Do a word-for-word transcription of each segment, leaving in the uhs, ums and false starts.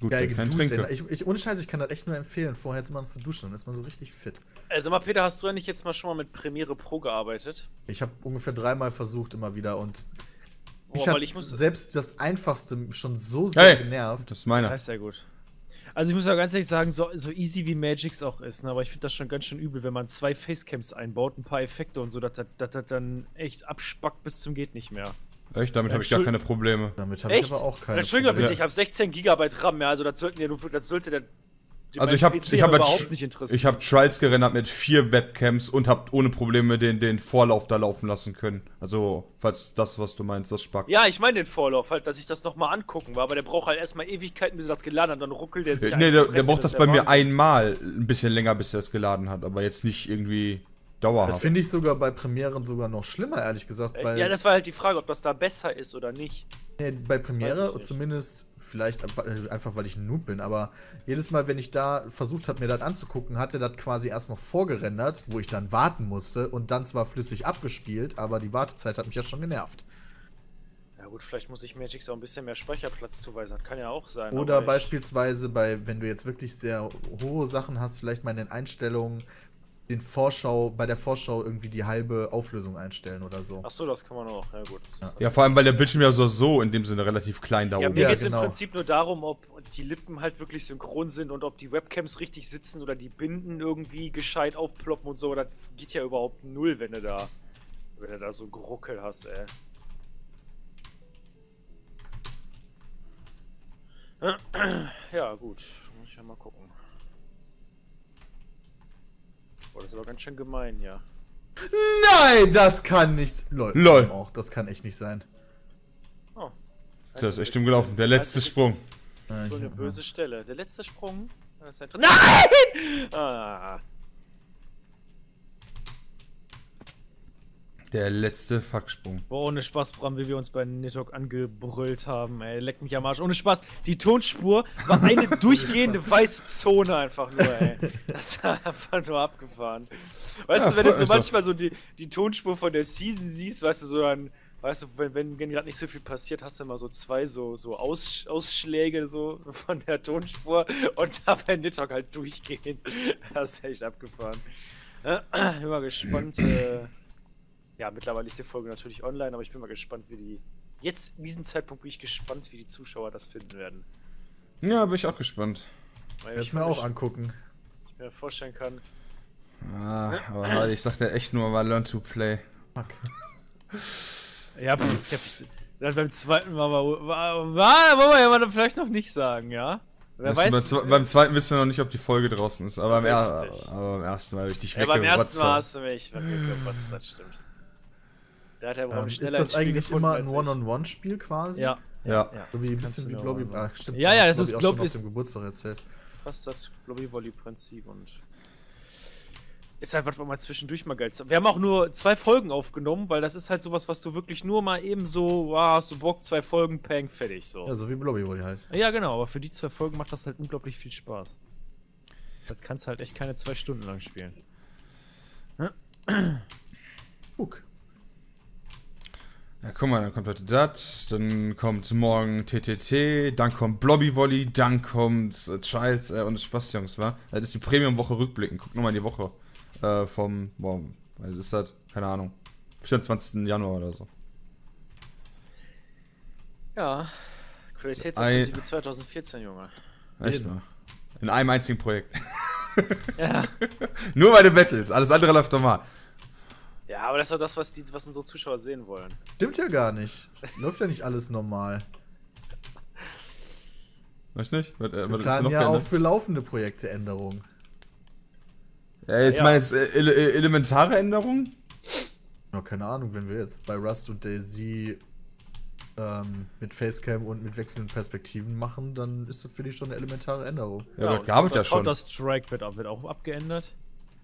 Gut, geil geduscht, ey. Ich, ich, ohne Scheiß, ich kann das echt nur empfehlen, vorher mal zu duschen, dann ist man so richtig fit. Also mal, Peter, hast du ja nicht jetzt mal schon mal mit Premiere Pro gearbeitet? Ich habe ungefähr dreimal versucht, immer wieder, und oh, mich hat ich muss selbst das Einfachste schon so sehr hey, genervt. Das ist meiner. Das ist ja gut. Also ich muss auch ganz ehrlich sagen, so, so easy wie Magix auch ist, ne, aber ich finde das schon ganz schön übel, wenn man zwei Facecams einbaut, ein paar Effekte und so, dass das dann echt abspackt bis zum geht nicht mehr. Echt? Damit ja, habe ich gar keine Probleme. Damit habe ich aber auch keine Entschuldigung, Probleme. Entschuldigung bitte, ich habe sechzehn Gigabyte RAM, ja, also das sollten ja nur, das sollte der... Also ich habe hab überhaupt nicht interessiert. Ich habe Trials gerendert mit vier Webcams und habe ohne Probleme den, den Vorlauf da laufen lassen können. Also, falls das, was du meinst, das spackt. Ja, ich meine den Vorlauf halt, dass ich das nochmal angucken war, aber der braucht halt erstmal Ewigkeiten, bis er das geladen hat, dann ruckelt der sich. Nee, der, der braucht das bei mir einmal ein bisschen länger, bis er das geladen hat, aber jetzt nicht irgendwie... Dauerhaft. Das finde ich sogar bei Premiere sogar noch schlimmer, ehrlich gesagt, weil... Ja, das war halt die Frage, ob das da besser ist oder nicht. Nee, bei Premiere zumindest, vielleicht einfach, weil ich ein Noob bin, aber jedes Mal, wenn ich da versucht habe, mir das anzugucken, hatte das quasi erst noch vorgerendert, wo ich dann warten musste und dann zwar flüssig abgespielt, aber die Wartezeit hat mich ja schon genervt. Ja gut, vielleicht muss ich Magix auch ein bisschen mehr Speicherplatz zuweisen, das kann ja auch sein. Oder beispielsweise bei, wenn du jetzt wirklich sehr hohe Sachen hast, vielleicht mal in den Einstellungen... Den Vorschau, bei der Vorschau irgendwie die halbe Auflösung einstellen oder so. Achso, das kann man auch, ja gut. Das ja. Ist halt ja, vor allem, weil der Bildschirm ja so, so in dem Sinne relativ klein da oben ist. Ja, mir ja, geht es genau. im Prinzip nur darum, ob die Lippen halt wirklich synchron sind und ob die Webcams richtig sitzen oder die Binden irgendwie gescheit aufploppen und so. Das geht ja überhaupt null, wenn du da, wenn du da so Geruckel hast, ey. Ja, gut. Muss ich ja mal gucken. Boah, das ist aber ganz schön gemein, ja. Nein, das kann nicht... Lol. Lol. Auch, das kann echt nicht sein. Oh. Das, das ist echt dumm gelaufen. Der letzte Sprung. Das ist wohl eine böse Stelle. Der letzte Sprung. Das ist halt drin. Nein! Ah. Der letzte Fucksprung. Boah, ohne Spaß, Bram, wie wir uns bei Nitok angebrüllt haben, ey. Leck mich am Arsch. Ohne Spaß. Die Tonspur war eine durchgehende weiße Zone einfach nur, ey. Das war einfach nur abgefahren. Weißt ja, du, wenn du so manchmal doch. so die, die Tonspur von der Season siehst, weißt du, so dann, weißt du, wenn, wenn gerade nicht so viel passiert, hast du immer so zwei so, so Aus, Ausschläge so von der Tonspur und da bei Nitok halt durchgehend. Das ist echt abgefahren. Ich bin mal gespannt, äh... Ja, mittlerweile ist die Folge natürlich online, aber ich bin mal gespannt, wie die... Jetzt, in diesem Zeitpunkt, bin ich gespannt, wie die Zuschauer das finden werden. Ja, bin ich auch gespannt. Werde ich mir auch angucken. Ich mir vorstellen kann. Ah, aber ich sagte echt nur mal Learn to Play. Fuck. Ja, pff, dann beim zweiten Mal war... war wollen wir ja mal vielleicht noch nicht sagen, ja? Wer weiß, beim, beim zweiten wissen wir noch nicht, ob die Folge draußen ist, aber, er, aber beim ersten Mal habe ich dich weggekotzt. Ja, beim ersten Mal hast du mich weggekotzt, das stimmt. Der hat ja ähm, ist das eigentlich Spiel immer ein One-on-One-Spiel quasi? Ja. Ja. ja. So wie ein bisschen wie Blobby. Genau Ach, stimmt. Ja, ja, das, das ist Blobby. Auf dem Geburtstag erzählt. Fast das Blobby Volley-Prinzip und. Ist halt was, was mal zwischendurch mal geil. Wir haben auch nur zwei Folgen aufgenommen, weil das ist halt sowas, was du wirklich nur mal eben so, wow, hast du Bock, zwei Folgen, peng, fertig. So. Ja, so wie Blobby Volley halt. Ja, genau, aber für die zwei Folgen macht das halt unglaublich viel Spaß. Das kannst du halt echt keine zwei Stunden lang spielen. Hm? Guck. Ja, guck mal, dann kommt heute das, dann kommt morgen T T T, dann kommt Blobby Volley, dann kommt äh, Trials äh, und Spaß, Jungs, wa? Das ist die Premium-Woche rückblicken. Guck nochmal die Woche äh, vom, boah, was ist das? Keine Ahnung. vierundzwanzigsten Januar oder so. Ja, Qualitätsoffensive zweitausendvierzehn, Junge. Echt mal. In einem einzigen Projekt. Ja. Nur bei den Battles, alles andere läuft normal. Ja, aber das ist doch das, was, die, was unsere Zuschauer sehen wollen. Stimmt ja gar nicht. Läuft ja nicht alles normal. Weißt nicht? Was, äh, wir planen noch ja gerne? Auch für laufende Projekte Änderungen. Ja, jetzt ja, ja. meinst du äh, ele elementare Änderungen? Ja, keine Ahnung, wenn wir jetzt bei Rust und DayZ ähm, mit Facecam und mit wechselnden Perspektiven machen, dann ist das für die schon eine elementare Änderung. Ja, ja aber das gab es ja schon. Counter-Strike wird, wird auch abgeändert.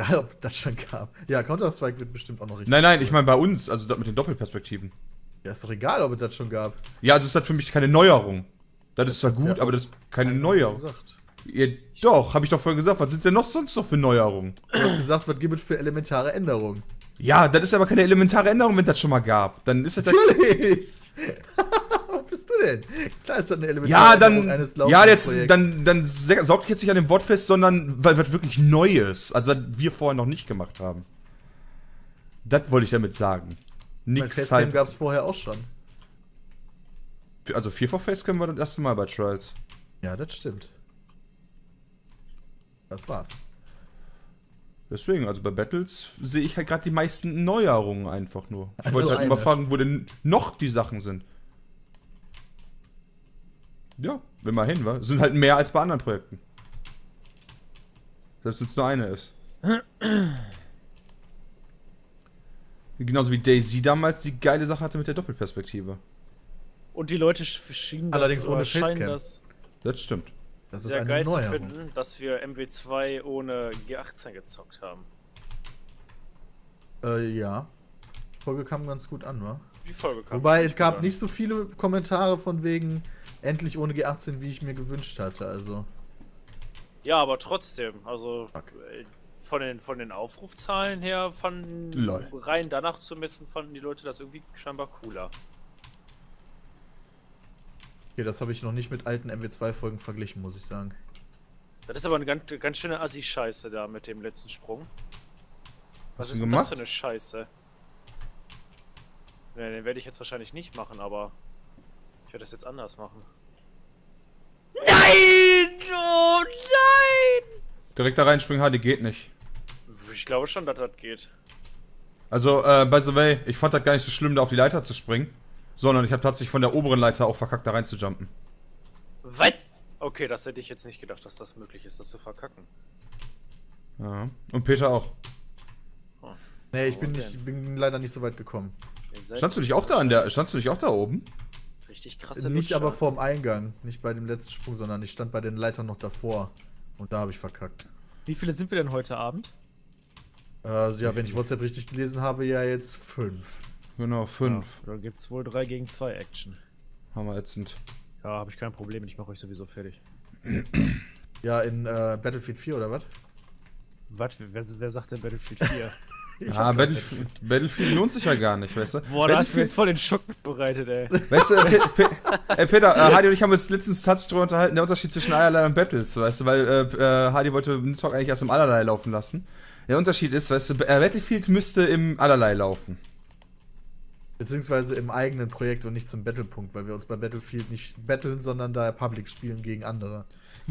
Ja, ob das schon gab. Ja, Counter-Strike wird bestimmt auch noch richtig. Nein, nein, cool. Ich meine bei uns, also das mit den Doppelperspektiven. Ja, ist doch egal, ob es das schon gab. Ja, also ist das für mich keine Neuerung. Das, das ist zwar gut, ja, aber das ist keine Neuerung. Gesagt. Ja, doch, habe ich doch vorhin gesagt. Was sind denn noch sonst noch für Neuerungen? Du hast gesagt, was gibt es für elementare Änderungen? Ja, das ist aber keine elementare Änderung, wenn das schon mal gab. Dann ist das natürlich. Was bist du denn? Klar ist das eine elementare Änderung eines laufenden Projekts. Ja, jetzt, dann, dann saugt jetzt nicht an dem Wort fest, sondern weil was wirklich Neues, also was wir vorher noch nicht gemacht haben. Das wollte ich damit sagen. Nix Facecam gab es vorher auch schon. Also vier V Facecam war das erste Mal bei Trials. Ja, das stimmt. Das war's. Deswegen, also bei Battles sehe ich halt gerade die meisten Neuerungen einfach nur. Ich also wollte halt eine. mal fragen, wo denn noch die Sachen sind. Ja, wenn man hin war. Sind halt mehr als bei anderen Projekten. Selbst wenn es nur eine ist. Genauso wie DayZ damals die geile Sache hatte mit der Doppelperspektive. Und die Leute schienen das allerdings ohne Facecam. Das, das stimmt. Das ist sehr geil zu finden, dass wir M W zwei ohne G achtzehn gezockt haben. Äh, ja. Die Folge kam ganz gut an, wa? Die Folge kam. Wobei es gab nicht so viele Kommentare von wegen endlich ohne G achtzehn, wie ich mir gewünscht hatte, also. Ja, aber trotzdem, also okay. von, den, von den Aufrufzahlen her fanden, Lol. rein danach zu messen, fanden die Leute das irgendwie scheinbar cooler. Okay, das habe ich noch nicht mit alten M W zwei Folgen verglichen, muss ich sagen. Das ist aber eine ganz, ganz schöne Assi-Scheiße da mit dem letzten Sprung. Was ist denn das für eine Scheiße? Ne, den werde ich jetzt wahrscheinlich nicht machen, aber ich werde das jetzt anders machen. Nein! Oh nein! Direkt da reinspringen, H D geht nicht. Ich glaube schon, dass das geht. Also, äh, by the way, ich fand das gar nicht so schlimm, da auf die Leiter zu springen. Sondern ich habe tatsächlich von der oberen Leiter auch verkackt, da rein zu jumpen. Was? Okay, das hätte ich jetzt nicht gedacht, dass das möglich ist, das zu verkacken. Ja. Und Peter auch. Oh. Nee, ich bin, nicht, ich bin leider nicht so weit gekommen. Standst du dich auch da an der, standst du dich auch da oben? Richtig krasse Nicht aber vorm Eingang, nicht bei dem letzten Sprung, sondern ich stand bei den Leitern noch davor. Und da habe ich verkackt. Wie viele sind wir denn heute Abend? Also ja, wenn ich WhatsApp richtig gelesen habe, ja jetzt fünf. Genau, fünf. Ja, da gibt's wohl drei gegen zwei Action. Hammer ätzend. Ja, habe ich kein Problem, ich mache euch sowieso fertig. Ja, in äh, Battlefield vier oder was? Was? Wer, wer sagt denn Battlefield vier? Ah, Battlefield, Battlefield lohnt sich ja gar nicht, weißt du? Boah, da hast du mir jetzt voll den Schock mitbereitet, ey. Weißt du, äh, Pe Pe äh, Peter, äh, Hardy und ich haben uns letztens tatsächlich drüber unterhalten, der Unterschied zwischen Eierlei und Battles, weißt du, weil äh, Hardy wollte Nitok eigentlich erst im Allerlei laufen lassen. Der Unterschied ist, weißt du, äh, Battlefield müsste im Allerlei laufen. Beziehungsweise im eigenen Projekt und nicht zum Battlepunkt, weil wir uns bei Battlefield nicht battlen, sondern da Public spielen gegen andere.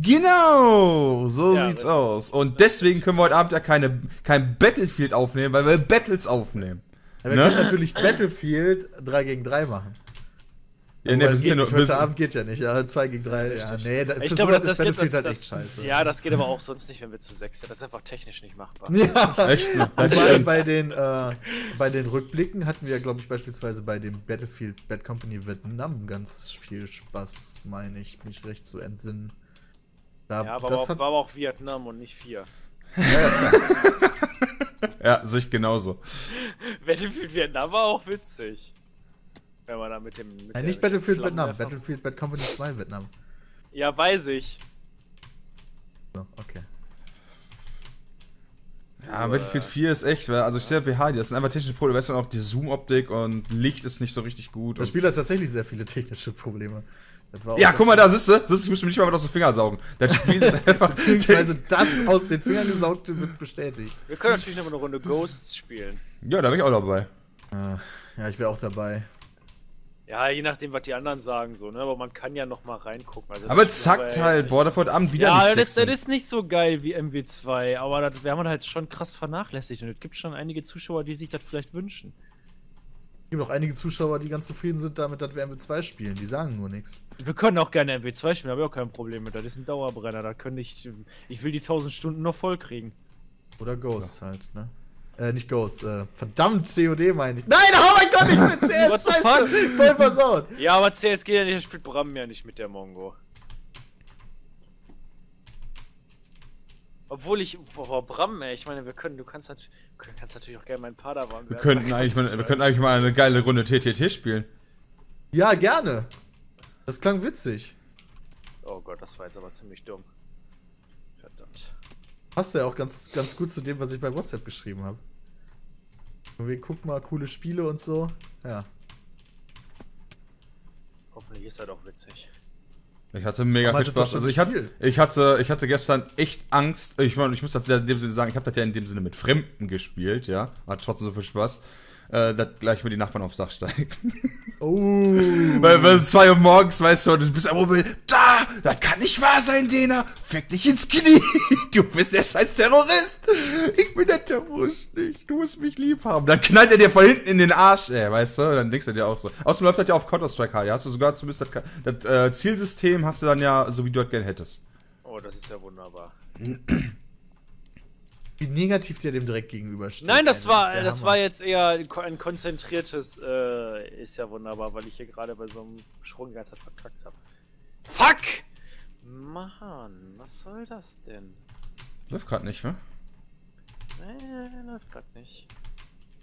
Genau! So ja, sieht's aus. Und deswegen können wir heute Abend ja keine, kein Battlefield aufnehmen, weil wir Battles aufnehmen. Ja, wir ne? können natürlich Battlefield drei gegen drei machen. Ja, ne, wir sind ja nur, heute Abend geht ja nicht, ja, zwei gegen drei. Ja, nee, das, ich glaube, das, das, das, das, halt das, echt scheiße. Ja, das geht aber auch sonst nicht, wenn wir zu sechs sind. Das ist einfach technisch nicht machbar. Ja, echt nicht. Wobei bei den, äh, bei den Rückblicken hatten wir, glaube ich, beispielsweise bei dem Battlefield Bad Company Vietnam ganz viel Spaß, meine ich, mich recht zu entsinnen. Da, ja, aber, das auch, hat, war aber auch Vietnam und nicht vier. Ja, ja, ja, sich genauso. Battlefield Vietnam war auch witzig. Wenn man da mit dem. Mit ja, nicht der, Battlefield Vietnam, Battlefield Bad Company zwei Vietnam. Ja, weiß ich. So, okay. Ja, äh, Battlefield vier ist echt, also ich sehe W H, das sind einfach technische Probleme, weißt du, auch die Zoom-Optik und Licht ist nicht so richtig gut. Das Spiel hat tatsächlich sehr viele technische Probleme. Das war ja, guck mal, da sitzt du, ich müsste mich nicht mal aus den Fingern saugen. Das Spiel ist einfach. Beziehungsweise das aus den Fingern gesaugte wird bestätigt. Wir können natürlich noch eine Runde Ghosts spielen. Ja, da bin ich auch dabei. Ja, ich wäre auch dabei. Ja, je nachdem, was die anderen sagen, so, ne? Aber man kann ja noch mal reingucken. Also, aber zackt halt, boah, davor Abend wieder ja, nicht das, das ist nicht so geil wie M W zwei, aber das werden wir halt schon krass vernachlässigt. Und es gibt schon einige Zuschauer, die sich das vielleicht wünschen. Es gibt auch einige Zuschauer, die ganz zufrieden sind damit, dass wir M W zwei spielen. Die sagen nur nichts. Wir können auch gerne M W zwei spielen, da habe ich auch kein Problem mit. Das ist ein Dauerbrenner, da könnte ich... Ich will die tausend Stunden noch voll kriegen. Oder Ghosts ja. halt, ne? Äh, nicht Ghost, äh, verdammt, C O D meine ich. Nein, oh mein Gott, ich bin C S, scheiße, voll versaut. Ja, aber C S geht ja nicht, spielt Bram ja nicht mit der Mongo. Obwohl ich, boah, Bram, ey, ich meine, wir können, du kannst, halt, kannst natürlich auch gerne meinen Padawan werden. Wir könnten eigentlich, mal, wir könnten eigentlich mal eine geile Runde T T T spielen. Ja, gerne. Das klang witzig. Oh Gott, das war jetzt aber ziemlich dumm. Verdammt. Passt ja auch ganz, ganz gut zu dem, was ich bei WhatsApp geschrieben habe. Wir gucken mal coole Spiele und so. Ja. Hoffentlich ist er doch witzig. Ich hatte mega viel Spaß. Also ich hatte, ich hatte, ich hatte gestern echt Angst. Ich meine, ich muss das ja in dem Sinne sagen, ich habe das ja in dem Sinne mit Fremden gespielt, ja. Hat trotzdem so viel Spaß. Äh, dass gleich mal die Nachbarn aufs Dach steigen. Oh. Weil, weil es zwei Uhr morgens, weißt du, und du bist am Rumpel, da, das kann nicht wahr sein, Dena, fick dich ins Knie, du bist der scheiß Terrorist, ich bin der Terrorist nicht, du musst mich lieb haben. Dann knallt er dir von hinten in den Arsch, ey, weißt du, dann denkst du dir auch so. Außerdem läuft das ja auf Counter-Strike hard, ja, hast du sogar zumindest das, das äh, Zielsystem hast du dann ja, so wie du das gerne hättest. Oh, das ist ja wunderbar. Wie negativ der dem direkt gegenübersteht. Nein, das war das, das war jetzt eher ein konzentriertes, äh, ist ja wunderbar, weil ich hier gerade bei so einem Sprung die ganze Zeit verkackt habe. Fuck! Mann, was soll das denn? Läuft gerade nicht, ne? Nee, läuft gerade nicht.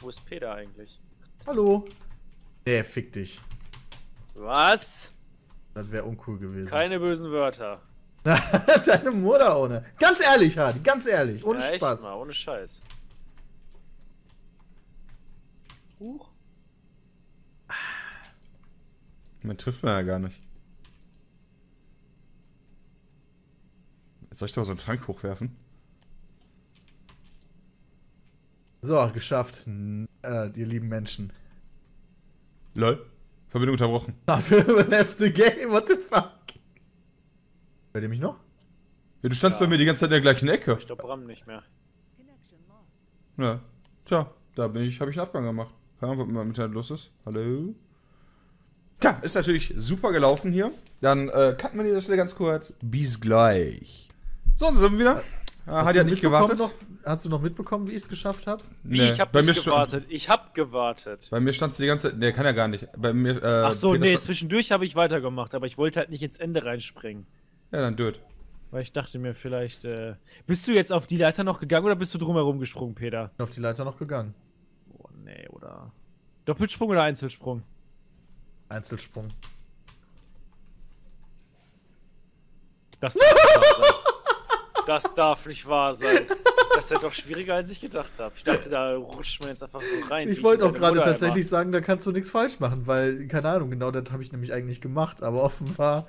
Wo ist Peter eigentlich? Hallo? Nee, fick dich. Was? Das wäre uncool gewesen. Keine bösen Wörter. Deine Mutter ohne. Ganz ehrlich, Hardy, ganz ehrlich. Ohne ja, Spaß. Echt mal, ohne Scheiß. Huch. Man trifft man ja gar nicht. Jetzt soll ich doch so einen Trank hochwerfen. So, geschafft, äh, ihr lieben Menschen. Lol. Verbindung unterbrochen. Dafür left the game, what the fuck? Bei dem ich noch? Ja, du standst ja bei mir die ganze Zeit in der gleichen Ecke. Ich glaube, Bram nicht mehr. Ja. Tja, da bin ich, habe ich einen Abgang gemacht. Keine Ahnung, was mit meinem Internet los ist. Hallo? Tja, ist natürlich super gelaufen hier. Dann äh, cutten wir die Stelle ganz kurz. Bis gleich. So, dann sind wir wieder. Hast, hat ja nicht gewartet. Noch, hast du noch mitbekommen, wie ich es geschafft habe? Wie? Nee, ich habe nicht gewartet. Ich habe gewartet. Bei mir standst du die ganze Zeit. Nee, kann ja gar nicht. Bei mir, äh, ach so, Peter, nee, zwischendurch habe ich weitergemacht, aber ich wollte halt nicht ins Ende reinspringen. Ja, dann död. Weil ich dachte mir vielleicht, äh... bist du jetzt auf die Leiter noch gegangen oder bist du drumherum gesprungen, Peter? Auf die Leiter noch gegangen. Oh, nee, oder... Doppelsprung oder Einzelsprung? Einzelsprung. Das darf nicht wahr sein. Das darf nicht wahr sein. Das ist ja doch schwieriger, als ich gedacht habe. Ich dachte, da rutscht man jetzt einfach so rein. Ich wollte auch gerade tatsächlich sagen, da kannst du nichts falsch machen, weil, keine Ahnung, genau das habe ich nämlich eigentlich gemacht, aber offenbar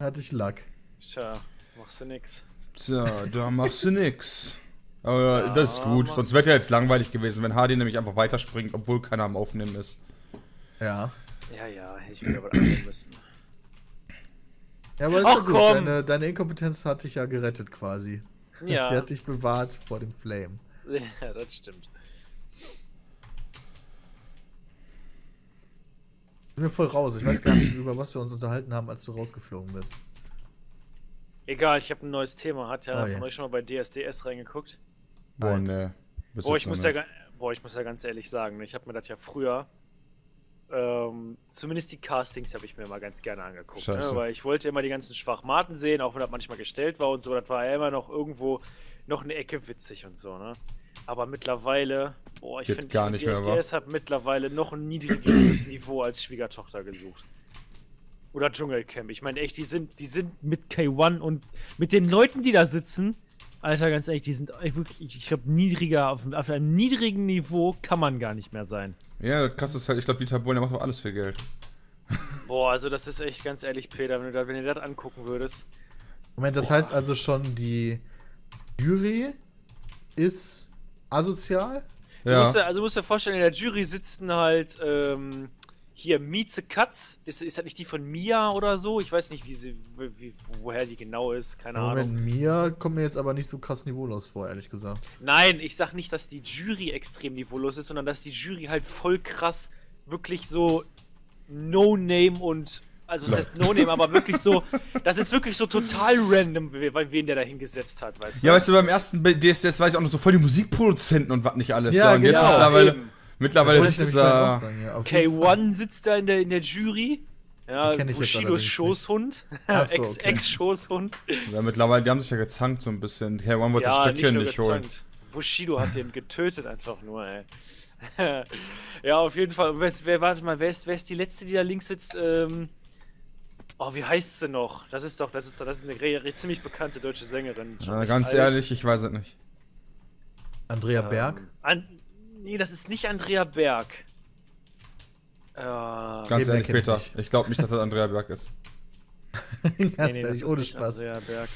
hatte ich Lack. Tja, machst du nix. Tja, da machst du nix. Aber ja, das ist gut, sonst wäre ja jetzt langweilig gewesen, wenn Hardy nämlich einfach weiterspringt, obwohl keiner am Aufnehmen ist. Ja. Ja, ja, hätte ich mir aber annehmen müssen. Ja, aber ist doch gut, deine, deine Inkompetenz hat dich ja gerettet quasi. Ja. Sie hat dich bewahrt vor dem Flame. Ja, das stimmt. Ich bin voll raus, ich weiß gar nicht, über was wir uns unterhalten haben, als du rausgeflogen bist. Egal, ich habe ein neues Thema. Hat ja oh, yeah. von euch schon mal bei D S D S reingeguckt? Boah, ne. Boah, ich muss ja, boah, ich muss ja ganz ehrlich sagen, ich habe mir das ja früher, ähm, zumindest die Castings habe ich mir immer ganz gerne angeguckt. Ne? Weil ich wollte immer die ganzen Schwachmaten sehen, auch wenn das manchmal gestellt war und so. Das war ja immer noch irgendwo noch eine Ecke witzig und so, ne? Aber mittlerweile, boah, ich finde, find, D S D S hat mittlerweile noch ein niedrigeres Niveau als Schwiegertochter gesucht. Oder Dschungelcamp. Ich meine echt, die sind, die sind mit K eins und mit den Leuten, die da sitzen, Alter, ganz ehrlich, die sind wirklich, ich glaube, niedriger, auf, auf einem niedrigen Niveau kann man gar nicht mehr sein. Ja, krass ist halt, ich glaube, Dieter Bohlen, der macht doch alles für Geld. Boah, also das ist echt, ganz ehrlich, Peter, wenn du, wenn du das angucken würdest. Moment, das boah. heißt also schon, die Jury ist asozial? Ja. Du musst dir, also musst dir vorstellen, in der Jury sitzen halt, ähm, hier, Mieze Katz, ist, ist das nicht die von Mia oder so? Ich weiß nicht, wie sie, wie, woher die genau ist, keine Moment, Ahnung. Mia kommt mir jetzt aber nicht so krass niveaulos vor, ehrlich gesagt. Nein, ich sag nicht, dass die Jury extrem niveaulos ist, sondern dass die Jury halt voll krass wirklich so No-Name und, also es heißt No-Name, aber wirklich so, das ist wirklich so total random, wen der da hingesetzt hat, weißt du? Ja, weißt du, beim ersten D S D S weiß ich auch noch so voll die Musikproduzenten und was nicht alles. Ja, ja und genau, jetzt mittlerweile... Eben. Mittlerweile sitzt da. Sagen, ja, K eins sitzt da in der, in der Jury. Ja, Bushidos Schoßhund. So, okay. Ex-Schoßhund. Ja, mittlerweile, die haben sich ja gezankt so ein bisschen. K eins wollte ja, das Stückchen nicht, nicht holen. Bushido hat den getötet einfach nur, ey. Ja, auf jeden Fall. Wer, wer, warte mal, wer ist, wer ist die letzte, die da links sitzt? Ähm, oh, wie heißt sie noch? Das ist doch, das ist doch, das ist eine ziemlich bekannte deutsche Sängerin. Ja, ganz alt. Ehrlich, ich weiß es nicht. Andrea Berg? Ähm, an Nee, das ist nicht Andrea Berg. Uh, Ganz ehrlich, Peter, ich, ich glaube nicht, dass das Andrea Berg ist. Ganz nee, nee, ehrlich, das ist ohne Spaß. Andrea Berg.